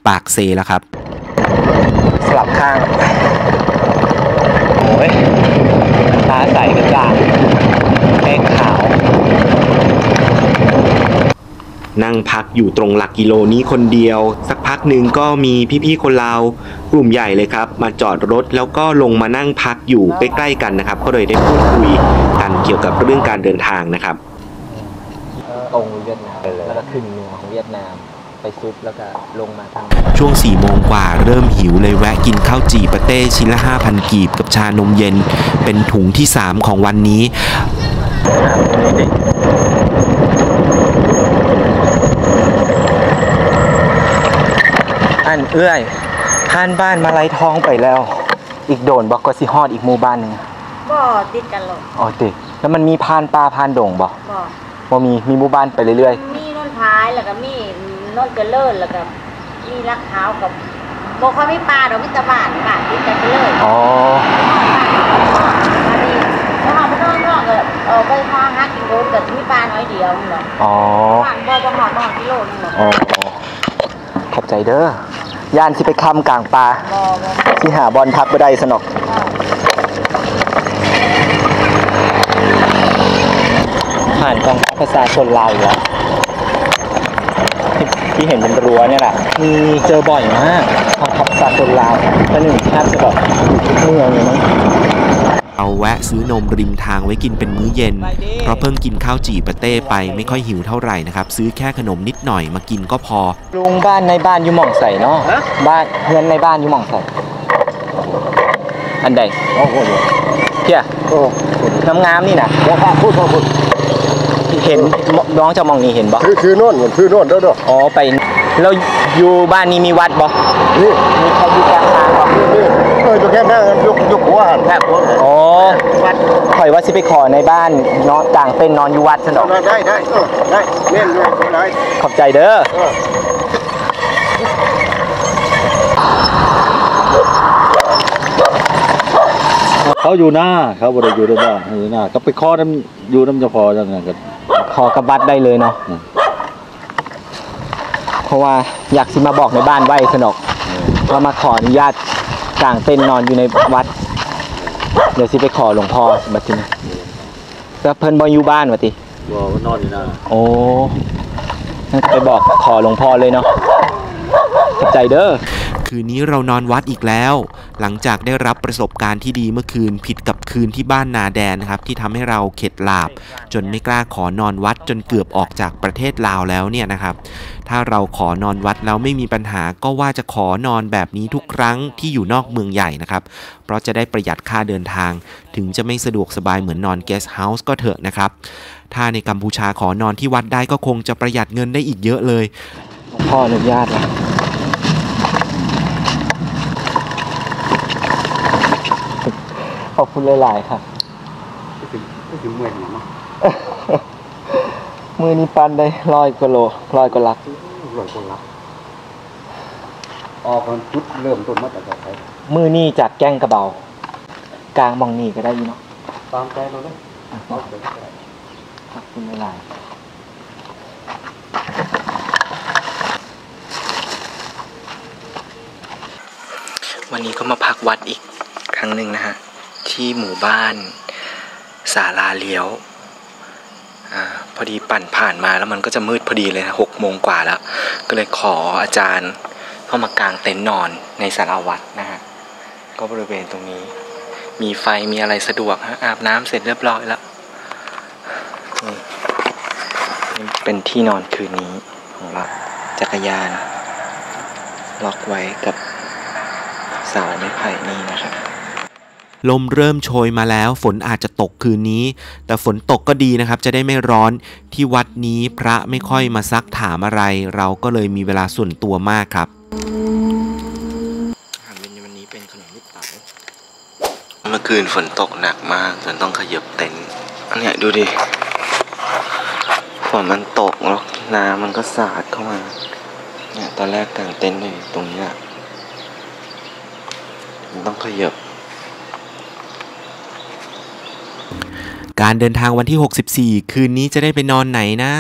ปากเซแล้วครับสลับข้างโอ้ยตาใสกระจ่างแดงขาวนั่งพักอยู่ตรงหลักกิโลนี้คนเดียวสักพักหนึ่งก็มีพี่ๆคนลาวกลุ่มใหญ่เลยครับมาจอดรถแล้วก็ลงมานั่งพักอยู่ใกล้ๆกันนะครับก็เลยได้พูดคุยกันเกี่ยวกับเรื่องการเดินทางนะครับตรงเวียดนามแล้วก็ขึ้นเหนือของเวียดนามไปซุดแล้วก็ลงมาทางช่วง4 โมงกว่าเริ่มหิวเลยแวะกินข้าวจี่ปาเต้ชิ้นละ 5,000 กีบกับชานมเย็นเป็นถุงที่3ของวันนี้อันเอื้อยผ่านบ้านมาไล่ท้องไปแล้วอีกโดนบอกก็สิฮอดอีกหมู่บ้านหนึ่งก็ติดกันหรอกอ๋อติดแล้วมันมีผ่านป่าผ่านดงบ่บ่มีหมู่บ้านไปเรื่อยๆมีนนท้ายแล้วก็มีนนเจริญแล้วก็มีลักขาวกับบ่ค่อยมีป่าดอกมีแต่บ้านติดกันเลยอ๋อแล้วเขาไปนอกก็ไปพาหากินโดนก็มีป่าน้อยเดียวนี่หรออ๋อบ้านบ่ฮอดกิโลนึงหรออ๋อขอบใจเด้อย่านสิไปคำกลางปลาที่หาบอลทับไม่ได้สนอกผ่านกองทัพประชาชนลาวอยู่แล้วที่เห็นเป็นรั้วเนี่ยแหละมีเจอบ่อยมากกองทัพประชาชนลาวก็หนึ่งแทบจะแบบทุกเมืองเลยมั้งเอาแวะซื้อนมริมทางไว้กินเป็นมื้อเย็นเพราะเพิ่งกินข้าวจี่ปาเต้ไปไม่ค่อยหิวเท่าไหร่นะครับซื้อแค่ขนมนิดหน่อยมากินก็พอลุงบ้านในบ้านอยู่หม่องใส่เนาะบ้านเพื่อนในบ้านอยู่หม่องใส่อันใดโอ้โหเที่ยโอ้งามนี่นะพูดเห็นน้องจะมองนี่เห็นบ่คือโน่นเหมือนคือโน่นเด้ออ๋อไปแล้วอยู่บ้านนี้มีวัดบ่มีเขาอยู่กลางทางบ่อยู่แค่นั้นยกหัวหันแค่หัวอ๋อวัดคอยว่าสิไปขอในบ้านนอนต่างเป็นนอนอยู่วัดสนองได้เล่นด้วยได้ขอบใจเด้อเขาอยู่หน้าเขาบริอยู่ในบ้านอยู่หน้าก็ไปขอน้ำอยู่น้ำจะพอจังไงกันขอกระบัดได้เลยเนาะ ราะว่าอยากสิมาบอกในบ้านไว้สนอกว่ามาขออนุญาตกลางเต้นนอนอยู่ในวัดเดี๋ยวสิไปขอหลวงพ่อบัดนี้แล้วเพิ่นบ่อยู่บ้านบัดนี้บ่นอนอยู่นะโอ้นั่นไปบอกขอหลวงพ่อเลยเนาะขอบใจเด้อคืนนี้เรานอนวัดอีกแล้วหลังจากได้รับประสบการณ์ที่ดีเมื่อคืนผิดกับคืนที่บ้านนาแดนนะครับที่ทำให้เราเข็ดหลาบจนไม่กล้าขอนอนวัดจนเกือบออกจากประเทศลาวแล้วเนี่ยนะครับถ้าเราขอนอนวัดแล้วไม่มีปัญหาก็ว่าจะขอนอนแบบนี้ทุกครั้งที่อยู่นอกเมืองใหญ่นะครับเพราะจะได้ประหยัดค่าเดินทางถึงจะไม่สะดวกสบายเหมือนนอนเกสต์เฮาส์ก็เถอะนะครับถ้าในกัมพูชาขอนอนที่วัดได้ก็คงจะประหยัดเงินได้อีกเยอะเลยพ่ออนุญาตนะขอบคุณหลายๆค่ะไม่ถึงเมื่อยเนาะมือนี้ปันได้100 กว่าโล 100 กว่าลักออกกันจุดเริ่มต้นมาจากไหนมือนี้จากแก้งกระเบากลางมองนี่ก็ได้ยินเนาะตามใจเราเลยขอบคุณหลายๆวันนี้ก็มาพักวัดอีกครั้งหนึ่งนะฮะที่หมู่บ้านศาลาเลี้ยวพอดีปั่นผ่านมาแล้วมันก็จะมืดพอดีเลยนะ6 โมงกว่าแล้วก็เลยขออาจารย์เข้ามากางเต็นท์นอนในศาลาวัดนะฮะก็บริเวณตรงนี้มีไฟมีอะไรสะดวกฮะอาบน้ำเสร็จเรียบร้อยแล้วนี่เป็นที่นอนคืนนี้ของเราจักรยานล็อกไว้กับเสาไม้ไผ่นี่นะครับลมเริ่มโชยมาแล้วฝนอาจจะตกคืนนี้แต่ฝนตกก็ดีนะครับจะได้ไม่ร้อนที่วัดนี้พระไม่ค่อยมาซักถามอะไรเราก็เลยมีเวลาส่วนตัวมากครับอาหารเย็นวันนี้เป็นขนมลูกเต๋าเมื่อคืนฝนตกหนักมากจนต้องขยับเต็นท์เนี่ยดูดิฝนมันตกแล้วน้ำมันก็สาดเข้ามาเนี่ยตอนแรกกางเต็นท์เลยตรงนี้อะมันต้องขยับการเดินทางวันที่64คืนนี้จะได้ไปนอนไหนนะ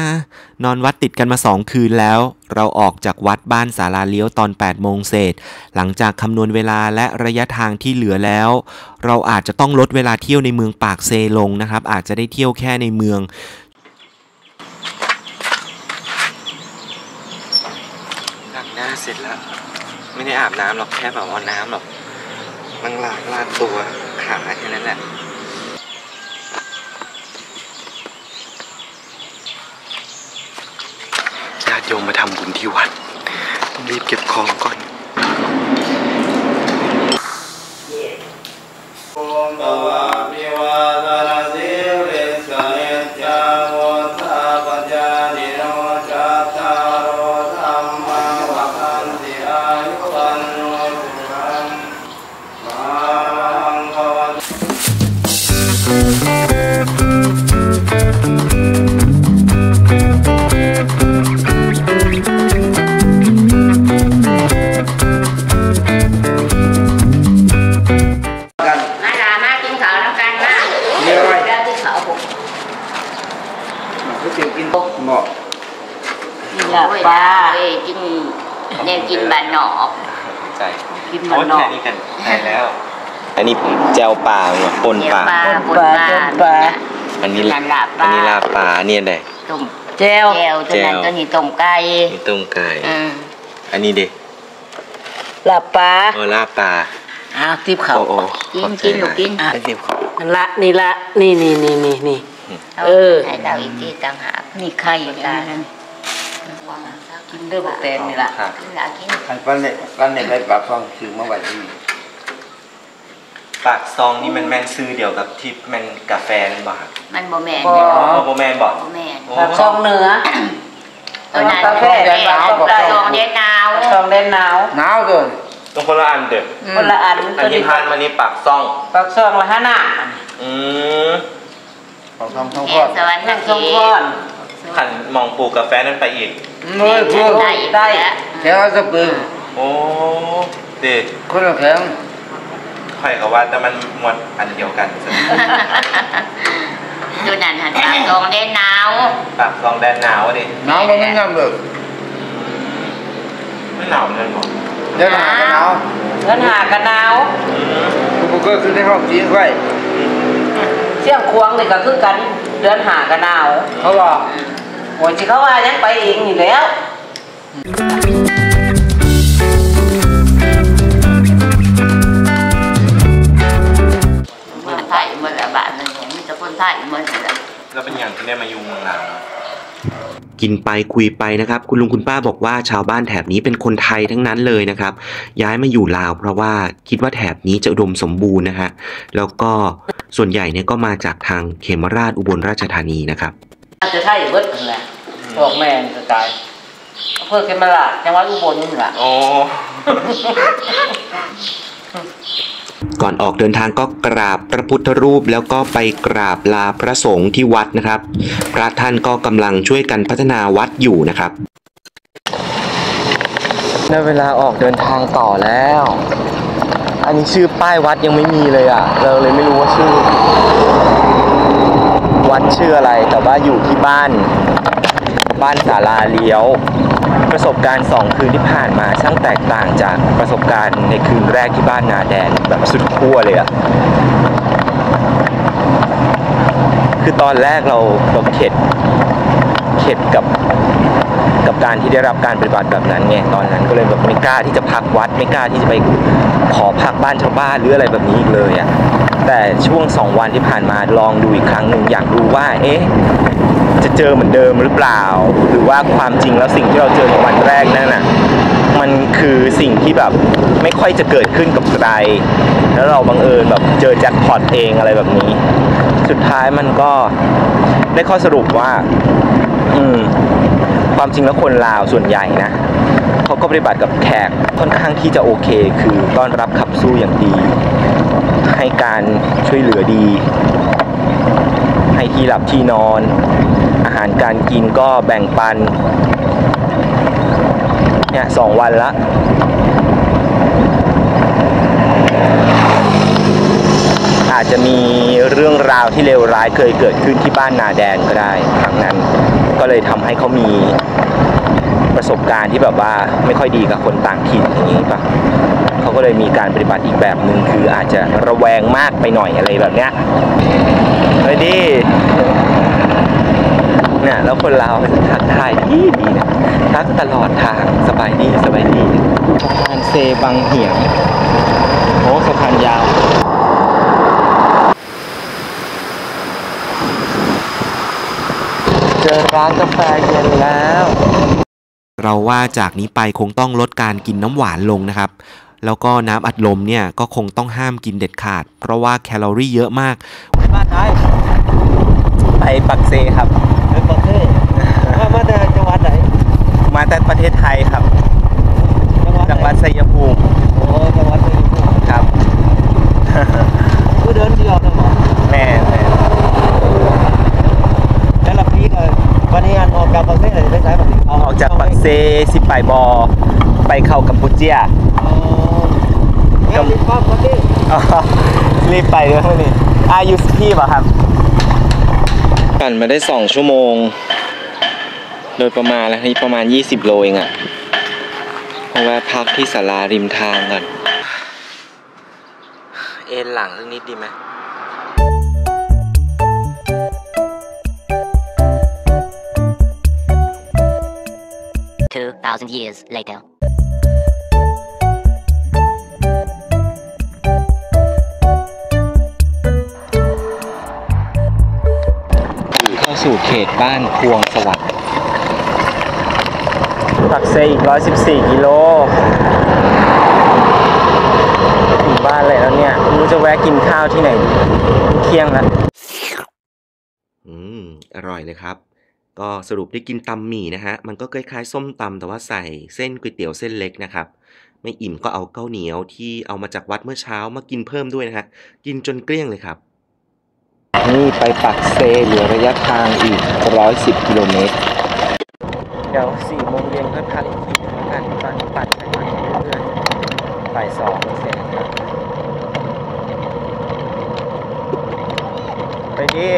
นอนวัดติดกันมา2 คืนแล้วเราออกจากวัดบ้านศาลาเลี้ยวตอน 8 โมงเศษหลังจากคำนวณเวลาและระยะทางที่เหลือแล้วเราอาจจะต้องลดเวลาเที่ยวในเมืองปากเซลงนะครับอาจจะได้เที่ยวแค่ในเมืองล้างหน้าเสร็จแล้วไม่ได้อาบน้ำหรอกแค่แบบเอาน้ำหรอกนั่งลาดตัวขาแค่นั้นแหละโยมมาทำบุญที่วัดต้องรีบเก็บของก่อนกินบานนอกใจกินบานนอกนี่กันได้แล้วอันนี้แจวปลาเหรอปนปลาอันนี้ลาปลาเนี่ยไหนต้มแจวตัวนั้นตัวนี้ต้มไก่อันนี้เด็กลาปลาอ้าวทิพย์เขากินละนี่ให้เราอีกทีต่างหากนี่ไข่ตากินเดือบเต็มนี่แหละอันปั้นเนี่ยไปปากซองซื้อเมื่อวันที่ปากซองนี่มันแมนซื้อเดียวกับที่แมนกาแฟนี่บ่มันโบแมนบ่ปากซองเหนือปากซองเด่นหนาวเลยต้องคนละอันเด็กอันนี้พันอันนี้ปากซองละ5 หน้าปากซองทองก้อนขันมองปูกาแฟนั่นไปอีกได้แถวสะพึงโอ้เด็ดคนละแถวค่อยกับว่าแต่มันหมดอันเดียวกันดูนั่นหันปากซองแดนหนาวดิน้ำมันไม่ยำเลย ไม่หนาวเลยหรอเดินหากันหนาวเดินหากันหนาวคุณบุ๊กเกอร์คือได้ห้องจีนไว้เสี่ยงควงเลยก็คือกันเดินหากันหนาวเขาบอกโอ้ยจีเขาว่ายังไปเองอยู่แล้วคนไทยเมื่อไหร่บ้านนึงมีแต่คนไทยเมื่อไหร่แล้วเป็นอย่างที่ได้มาอยู่เมืองลาวกินไปคุยไปนะครับคุณลุงคุณป้าบอกว่าชาวบ้านแถบนี้เป็นคนไทยทั้งนั้นเลยนะครับย้ายมาอยู่ลาวเพราะว่าคิดว่าแถบนี้จะอุดมสมบูรณ์นะฮะแล้วก็ส่วนใหญ่เนี่ยก็มาจากทางเขมราชอุบลราชธานีนะครับอาจจะไทยเวิร์ดนั่นแหละพวกแม่กระจายอำเภอเขมราชจังหวัดอุบลนี่แหละก่อนออกเดินทางก็กราบพระพุทธรูปแล้วก็ไปกราบลาพระสงฆ์ที่วัดนะครับพระท่านก็กำลังช่วยกันพัฒนาวัดอยู่นะครับได้เวลาออกเดินทางต่อแล้วอันนี้ชื่อป้ายวัดยังไม่มีเลยอ่ะเราเลยไม่รู้ว่าชื่อวัดชื่ออะไรแต่ว่าอยู่ที่บ้านศาลาเลี้ยวประสบการณ์2คืนที่ผ่านมาช่างแตกต่างจากประสบการณ์ในคืนแรกที่บ้านนาแดนแบบสุดขั้วเลยอะคือตอนแรกเราเข็ดกับการที่ได้รับการปฏิบัติแบบนั้นไงตอนนั้นก็เลยแบบไม่กล้าที่จะพักวัดไม่กล้าที่จะไปขอพักบ้านชาวบ้านหรืออะไรแบบนี้อีกเลยอะแต่ช่วง2วันที่ผ่านมาลองดูอีกครั้งหนึ่งอยากรู้ว่าเอ๊ะจะเจอเหมือนเดิมหรือเปล่าหรือว่าความจริงแล้วสิ่งที่เราเจอในวันแรกนั่นน่ะมันคือสิ่งที่แบบไม่ค่อยจะเกิดขึ้นกับใครแล้วเราบังเอิญแบบเจอแจ็คพอตเองอะไรแบบนี้สุดท้ายมันก็ได้ข้อสรุปว่าความจริงแล้วคนลาวส่วนใหญ่นะเขาก็ปฏิบัติกับแขกค่อนข้างที่จะโอเคคือต้อนรับขับสู้อย่างดีให้การช่วยเหลือดีให้ที่หลับที่นอนอาหารการกินก็แบ่งปันเนี่ย2วันละอาจจะมีเรื่องราวที่เลวร้ายเคยเกิดขึ้นที่บ้านนาแดนก็ได้ครั้งนั้นก็เลยทำให้เขามีประสบการณ์ที่แบบว่าไม่ค่อยดีกับคนต่างถิ่นอย่างนี้ป่ะเขาก็เลยมีการปฏิบัติอีกแบบหนึ่งคืออาจจะระแวงมากไปหน่อยอะไรแบบเนี้ยเฮ้ยดิเนี่ยแล้วคนเราทักทายดีนะทักตลอดทางสบายดีสะพานเซบังเหียงโอ้สะพานยาวเจอร้านกาแฟเย็นแล้วเราว่าจากนี้ไปคงต้องลดการกินน้ำหวานลงนะครับแล้วก็น้ำอัดลมเนี่ยก็คงต้องห้ามกินเด็ดขาดเพราะว่าแคลอรี่เยอะมากบ้านไหนไปปักเซครับไปปักเซมาจากจังหวัดไหนมาจากประเทศไทยครับจังหวัดชัยภูมิโอ้จังหวัดชัยภูมิครับผู้เดินเดียวนะหมอแม่แล้วเราพี่เลยวันนี้ออกจากปักเซเลยได้สายออกจากปักเซ18 บไปเข้ากัมพูชีรีบปั๊บพี่รีบไปเลยพี่นี่อายุพี่ป่ะครับปั่นมาได้2ชั่วโมงโดยประมาณแล้วนี่ประมาณ20โลเองอ่ะเพราะว่าพักที่ศาลาริมทางก่อนเอนหลังสักนิดดีไหม2,000 years laterสู่เขตบ้านพวงสวัสดิ์ปักเซอีก114กิโลถึงบ้านเลยแล้วเนี่ยมึงจะแวะกินข้าวที่ไหนเที่ยงแล้วอร่อยเลยครับก็สรุปได้กินตำหมี่นะฮะมันก็คล้ายๆส้มตำแต่ว่าใส่เส้นก๋วยเตี๋ยวเส้นเล็กนะครับไม่อิ่มก็เอาข้าวเหนียวที่เอามาจากวัดเมื่อเช้ามากินเพิ่มด้วยนะฮะกินจนเกลี้ยงเลยครับนี่ไปปักเซเหลือระยะทางอีก110กิโลเมตรเดี๋ยว4 โมงเย็นก็พักอีกทีแล้วกันปั่นไปเรื่อยๆบ่าย2เสร็จครับไปดิ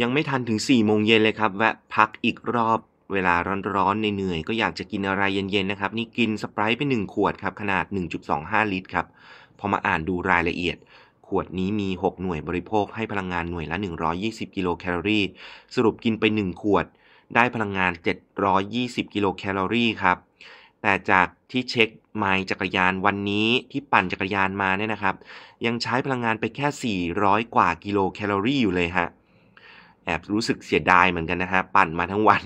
ยังไม่ทันถึง4 โมงเย็นเลยครับแวะพักอีกรอบ เวลาร้อนๆเหนื่อยๆก็อยากจะกินอะไรเย็นๆนะครับนี่กินสไปร์ไป1ขวดครับขนาด 1.25 ลิตรครับพอมาอ่านดูรายละเอียดขวดนี้มี6หน่วยบริโภคให้พลังงานหน่วยละ120กิโลแคลอรี่สรุปกินไป1ขวดได้พลังงาน720กิโลแคลอรี่ครับแต่จากที่เช็คไมล์จักรยานวันนี้ที่ปั่นจักรยานมาเนี่ยนะครับยังใช้พลังงานไปแค่400กว่ากิโลแคลอรี่อยู่เลยฮะแอบรู้สึกเสียดายเหมือนกันนะฮะปั่นมาทั้งวัน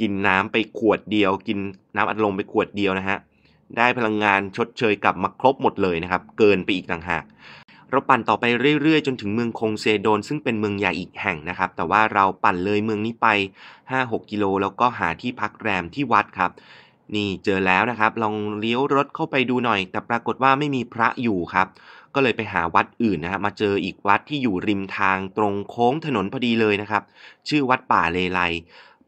กินน้ำไปขวดเดียวกินน้ำอัดลมไปขวดเดียวนะฮะได้พลังงานชดเชยกลับมาครบหมดเลยนะครับเกินไปอีกต่างหากเราปั่นต่อไปเรื่อยๆจนถึงเมืองคงเซโดนซึ่งเป็นเมืองใหญ่อีกแห่งนะครับแต่ว่าเราปั่นเลยเมืองนี้ไป 5-6 กิโลแล้วก็หาที่พักแรมที่วัดครับนี่เจอแล้วนะครับลองเลี้ยวรถเข้าไปดูหน่อยแต่ปรากฏว่าไม่มีพระอยู่ครับก็เลยไปหาวัดอื่นนะครับมาเจออีกวัดที่อยู่ริมทางตรงโค้งถนนพอดีเลยนะครับชื่อวัดป่าเลไล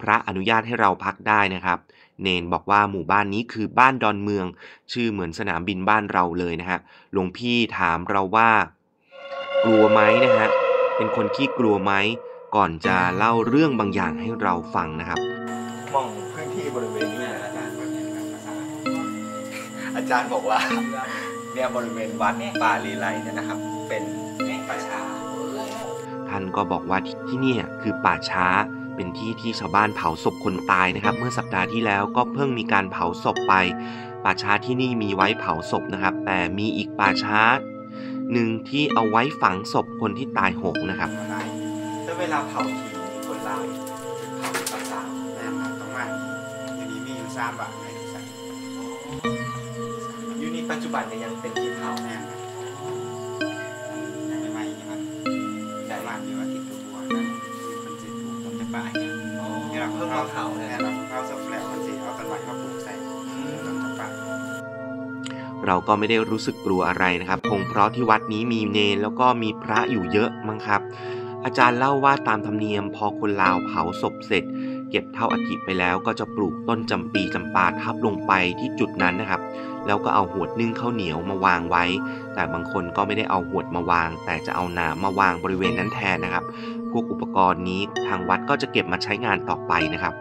พระอนุญาตให้เราพักได้นะครับเนนบอกว่าหมู่บ้านนี้คือบ้านดอนเมืองชื่อเหมือนสนามบินบ้านเราเลยนะฮะหลวงพี่ถามเราว่ากลัวไหมนะฮะเป็นคนขี้กลัวไหมก่อนจะเล่าเรื่องบางอย่างให้เราฟังนะครับมองพื้นที่บริเวณนี้อาจารย์บอกว่าเนี่ยบริเวณวัดป่าเลไลเนี่ยนะครับเป็นป่าช้าท่านก็บอกว่าที่นี่คือป่าช้าเป็นที่ที่ชาวบ้านเผาศพคนตายนะครับเมื่อสัปดาห์ที่แล้วก็เพิ่งมีการเผาศพไปป่าช้าที่นี่มีไว้เผาศพนะครับแต่มีอีกป่าช้าหนึ่งที่เอาไว้ฝังศพคนที่ตายโหงนะครับแต่เวลาเผาทีคนตายเผาต่างๆนั่นนะตรงนั้นอย่างนี้มีอยู่3แบบในที่สันอยู่ในปัจจุบันเนี่ยยังเป็นที่เผาแน่นะไม่นี่ครับแต่ว่ามีว่าติดตัวนะเพิ่งเราเผาเนี่ยเราสับแฝงคนจีนเขากันไว้เขาปลูกใส่เราก็ไม่ได้รู้สึกกลัวอะไรนะครับคงเพราะที่วัดนี้มีเนรแล้วก็มีพระอยู่เยอะมั้งครับอาจารย์เล่าว่าตามธรรมเนียมพอคนลาวเผาศพเสร็จเก็บเท่าอัฐิไปแล้วก็จะปลูกต้นจำปีจำปาทับลงไปที่จุดนั้นนะครับแล้วก็เอาหวดนึ่งข้าวเหนียวมาวางไว้แต่บางคนก็ไม่ได้เอาหวดมาวางแต่จะเอาหนามมาวางบริเวณนั้นแทนนะครับพวกอุปกรณ์นี้ทางวัดก็จะเก็บมาใช้งานต่อไปนะครับ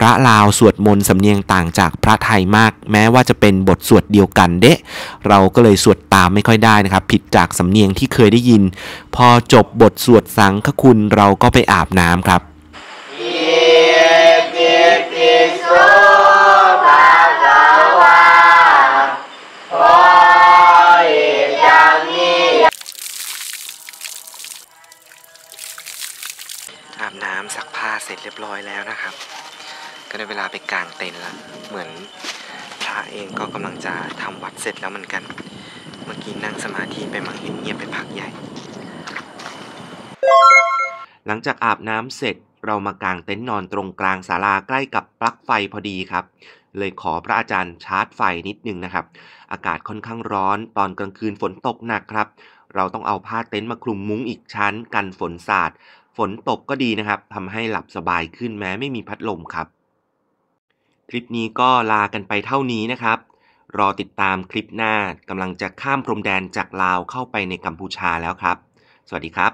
พระลาวสวดมนต์สำเนียงต่างจากพระไทยมากแม้ว่าจะเป็นบทสวดเดียวกันเดะเราก็เลยสวดตามไม่ค่อยได้นะครับผิดจากสำเนียงที่เคยได้ยินพอจบบทสวดสังฆคุณเราก็ไปอาบน้ำครับอาบน้ำซักผ้าเสร็จเรียบร้อยแล้วนะครับก็ได้เวลาไปกางเต็นท์แล้วเหมือนพระเองก็กำลังจะทำวัดเสร็จแล้วเหมือนกันเมื่อกี้นั่งสมาธิไปมาเงียบไปพักใหญ่หลังจากอาบน้ำเสร็จเรามากางเต็นท์นอนตรงกลางศาลาใกล้กับปลั๊กไฟพอดีครับเลยขอพระอาจารย์ชาร์จไฟนิดนึงนะครับอากาศค่อนข้างร้อนตอนกลางคืนฝนตกหนักครับเราต้องเอาผ้าเต็นท์มาคลุมมุ้งอีกชั้นกันฝนสาดฝนตกก็ดีนะครับทำให้หลับสบายขึ้นแม้ไม่มีพัดลมครับคลิปนี้ก็ลากันไปเท่านี้นะครับรอติดตามคลิปหน้ากำลังจะข้ามพรมแดนจากลาวเข้าไปในกัมพูชาแล้วครับสวัสดีครับ